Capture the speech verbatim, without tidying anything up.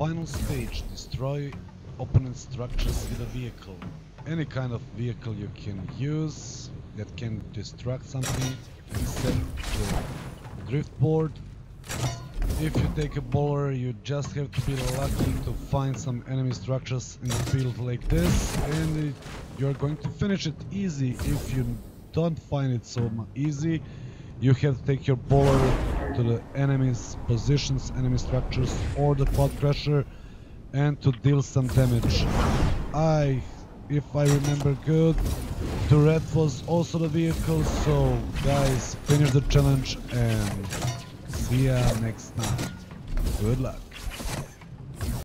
Final stage, destroy opponent structures with a vehicle. Any kind of vehicle you can use that can destruct something is sent to drift board. If you take a baller, you just have to be lucky to find some enemy structures in the field like this, and it, you're going to finish it easy. If you don't find it so easy, you have to take your baller to the enemy's positions, enemy structures, or the quadcrusher, and to deal some damage. I, if I remember good, Tourette was also the vehicle, so guys, finish the challenge and see ya next time. Good luck.